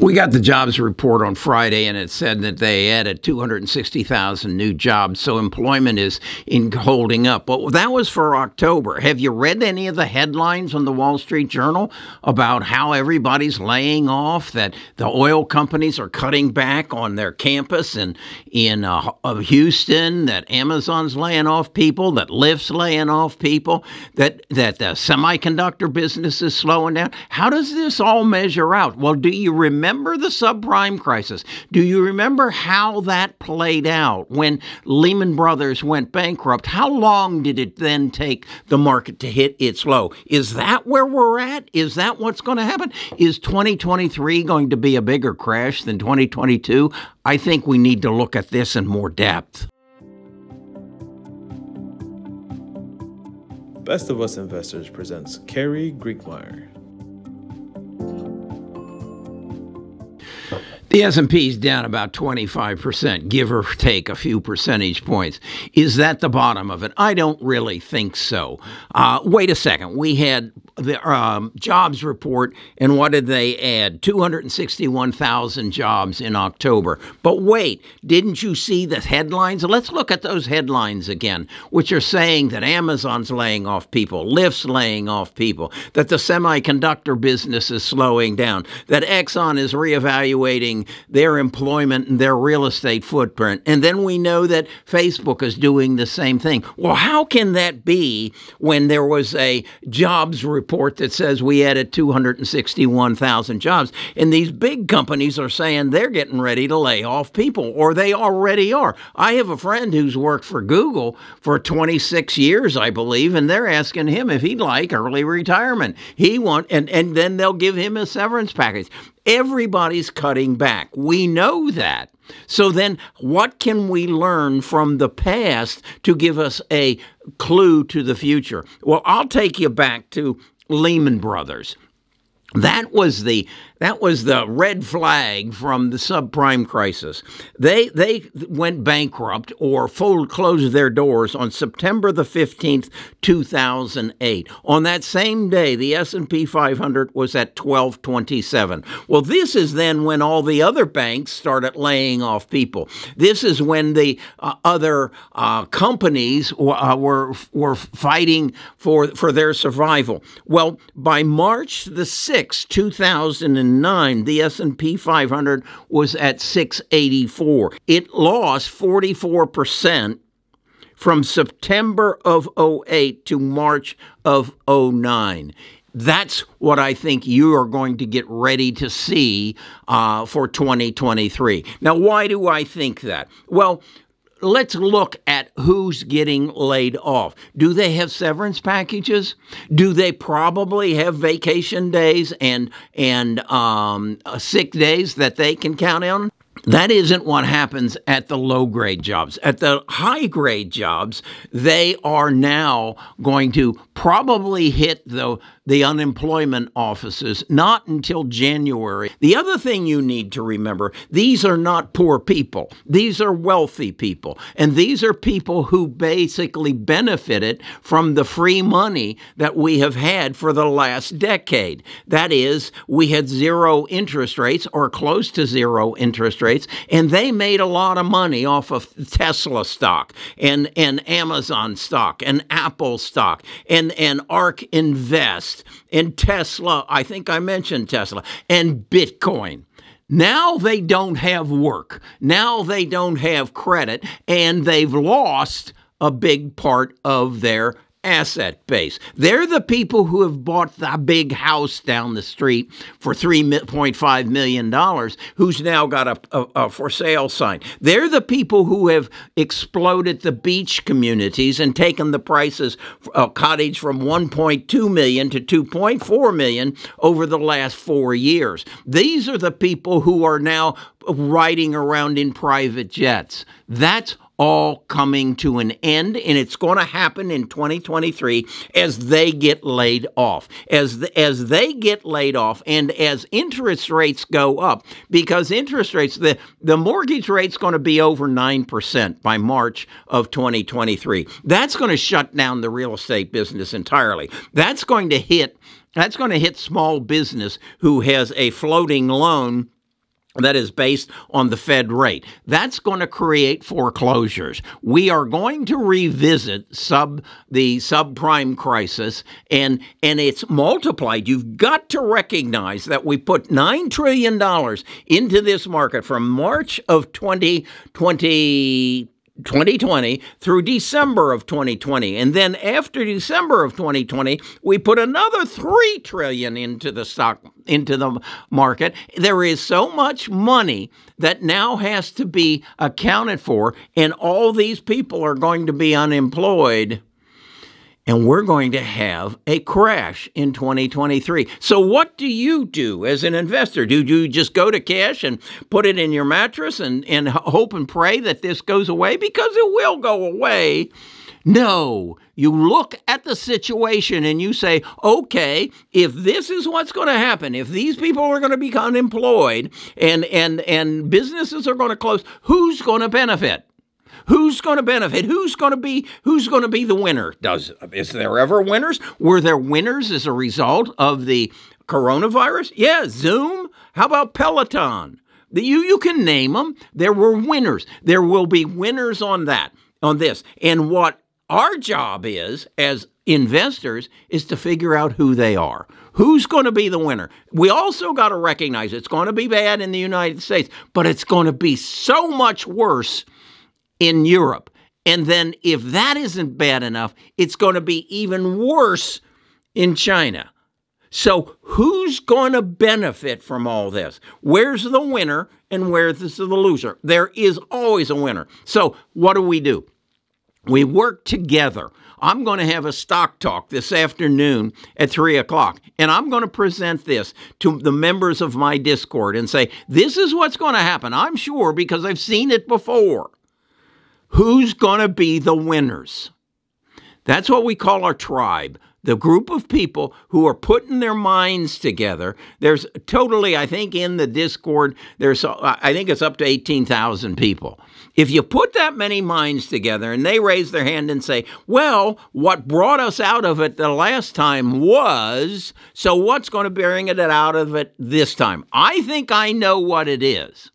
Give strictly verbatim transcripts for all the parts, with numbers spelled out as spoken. We got the jobs report on Friday, and it said that they added two hundred sixty thousand new jobs, so employment is in holding up. But that was for October. Have you read any of the headlines on the Wall Street Journal about how everybody's laying off, that the oil companies are cutting back on their campus in, in uh, Houston, that Amazon's laying off people, that Lyft's laying off people, that, that the semiconductor business is slowing down? How does this all measure out? Well, do you remember? Remember the subprime crisis? Do you remember how that played out when Lehman Brothers went bankrupt? How long did it then take the market to hit its low? Is that where we're at? Is that what's going to happen? Is twenty twenty-three going to be a bigger crash than twenty twenty-two? I think we need to look at this in more depth. Best of Us Investors presents Kerry Grinkmeyer. The S and P is down about twenty-five percent, give or take a few percentage points. Is that the bottom of it? I don't really think so. Uh, wait a second. We had the um, jobs report, and what did they add? two hundred sixty-one thousand jobs in October. But wait, didn't you see the headlines? Let's look at those headlines again, which are saying that Amazon's laying off people, Lyft's laying off people, that the semiconductor business is slowing down, that Exxon is reevaluating their employment and their real estate footprint. And then we know that Facebook is doing the same thing. Well, how can that be when there was a jobs report that says we added two hundred sixty-one thousand jobs, and these big companies are saying they're getting ready to lay off people, or they already are? I have a friend who's worked for Google for twenty-six years, I believe, and they're asking him if he'd like early retirement. He want, and, and then they'll give him a severance package. Everybody's cutting back. We know that. So then what can we learn from the past to give us a clue to the future? Well, I'll take you back to Lehman Brothers. That was the that was the red flag from the subprime crisis. They they went bankrupt or fold closed their doors on September the fifteenth, two thousand eight. On that same day, the S and P five hundred was at twelve twenty-seven. Well, this is then when all the other banks started laying off people. This is when the uh, other uh, companies uh, were were fighting for for their survival. Well, by March the sixth. two thousand nine, the S and P five hundred was at six eighty-four. It lost forty-four percent from September of oh eight to March of oh nine. That's what I think you are going to get ready to see uh, for twenty twenty-three. Now, why do I think that? Well, let's look at who's getting laid off. Do they have severance packages? Do they probably have vacation days and and um, sick days that they can count on? That isn't what happens at the low-grade jobs. At the high-grade jobs, they are now going to probably hit the, the unemployment offices, not until January. The other thing you need to remember, these are not poor people. These are wealthy people, and these are people who basically benefited from the free money that we have had for the last decade. That is, we had zero interest rates or close to zero interest rates. And they made a lot of money off of Tesla stock and, and Amazon stock and Apple stock and, and ARK Invest and Tesla. I think I mentioned Tesla and Bitcoin. Now they don't have work. Now they don't have credit, and they've lost a big part of their asset base. They're the people who have bought the big house down the street for three point five million dollars, who's now got a, a, a for sale sign. They're the people who have exploded the beach communities and taken the prices of cottage from one point two million to two point four million over the last four years. These are the people who are now riding around in private jets. That's all coming to an end, and it's going to happen in twenty twenty-three as they get laid off, as the, as they get laid off, and as interest rates go up, because interest rates, the, the mortgage rate's going to be over nine percent by March of twenty twenty-three. That's going to shut down the real estate business entirely. That's going to hit, that's going to hit small business who has a floating loan that is based on the Fed rate. That's going to create foreclosures. We are going to revisit sub the subprime crisis, and and it's multiplied. You've got to recognize that we put nine trillion dollars into this market from March of twenty twenty. twenty twenty through December of twenty twenty. And then after December of twenty twenty, we put another three trillion dollars into the stock, into the market. There is so much money that now has to be accounted for, and all these people are going to be unemployed, and we're going to have a crash in twenty twenty-three. So what do you do as an investor? Do you just go to cash and put it in your mattress and, and hope and pray that this goes away? Because it will go away. No, you look at the situation and you say, okay, if this is what's going to happen, if these people are going to be unemployed and, and, and businesses are going to close, who's going to benefit? Who's going to benefit? Who's going to be who's going to be the winner? Does is there ever winners? Were there winners as a result of the coronavirus? Yeah, Zoom. How about Peloton? The, you you can name them. There were winners. There will be winners on that, on this. And what our job is as investors is to figure out who they are. Who's going to be the winner? We also got to recognize it's going to be bad in the United States, but it's going to be so much worse in Europe. And then if that isn't bad enough, it's going to be even worse in China. So who's going to benefit from all this? Where's the winner and where's the loser? There is always a winner. So what do we do? We work together. I'm going to have a stock talk this afternoon at three o'clock, and I'm going to present this to the members of my Discord and say, this is what's going to happen. I'm sure because I've seen it before. Who's going to be the winners? That's what we call our tribe, the group of people who are putting their minds together. There's totally, I think, in the Discord, there's, I think it's up to eighteen thousand people. If you put that many minds together and they raise their hand and say, well, what brought us out of it the last time was, so what's going to bring it out of it this time? I think I know what it is,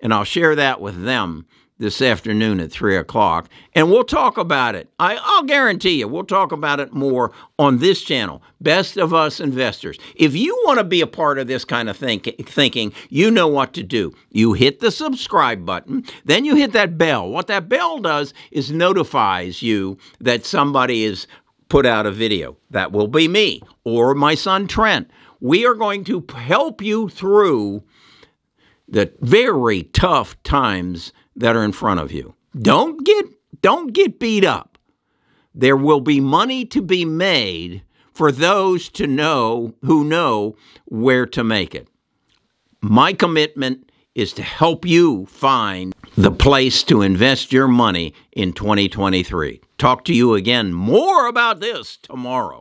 and I'll share that with them this afternoon at three o'clock, and we'll talk about it. I, I'll guarantee you, we'll talk about it more on this channel, Best of Us Investors. If you want to be a part of this kind of think, thinking, you know what to do. You hit the subscribe button, then you hit that bell. What that bell does is notifies you that somebody has put out a video. That will be me or my son, Trent. We are going to help you through the very tough times that are in front of you. Don't get, don't get beat up. There will be money to be made for those to know who know where to make it. My commitment is to help you find the place to invest your money in twenty twenty-three. Talk to you again more about this tomorrow.